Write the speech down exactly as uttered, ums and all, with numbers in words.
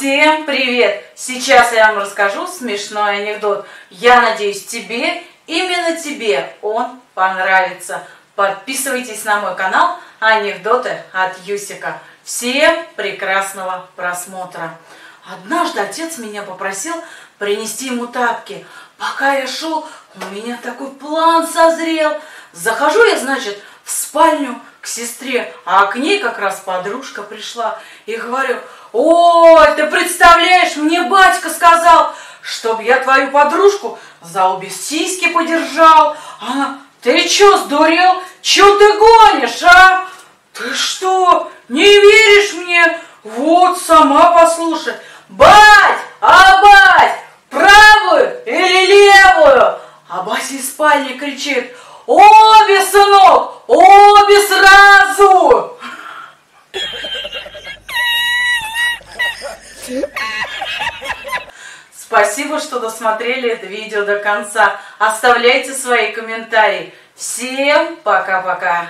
Всем привет! Сейчас я вам расскажу смешной анекдот. Я надеюсь, тебе, именно тебе он понравится. Подписывайтесь на мой канал «Анекдоты от Юсика». Всем прекрасного просмотра! Однажды отец меня попросил принести ему тапки. Пока я шел, у меня такой план созрел. Захожу я, значит, в спальню к сестре, а к ней как раз подружка пришла. И говорю: ой, ты представляешь, мне батька сказал, чтоб я твою подружку за обе сиськи подержал. Она: ты чё, сдурел? Чё ты гонишь, а? Ты что, не веришь мне? Вот сама послушай. Бать, а бать, правую или левую? А бать из спальни кричит: обе, сынок, обе сразу! Спасибо, что досмотрели это видео до конца. Оставляйте свои комментарии. Всем пока-пока!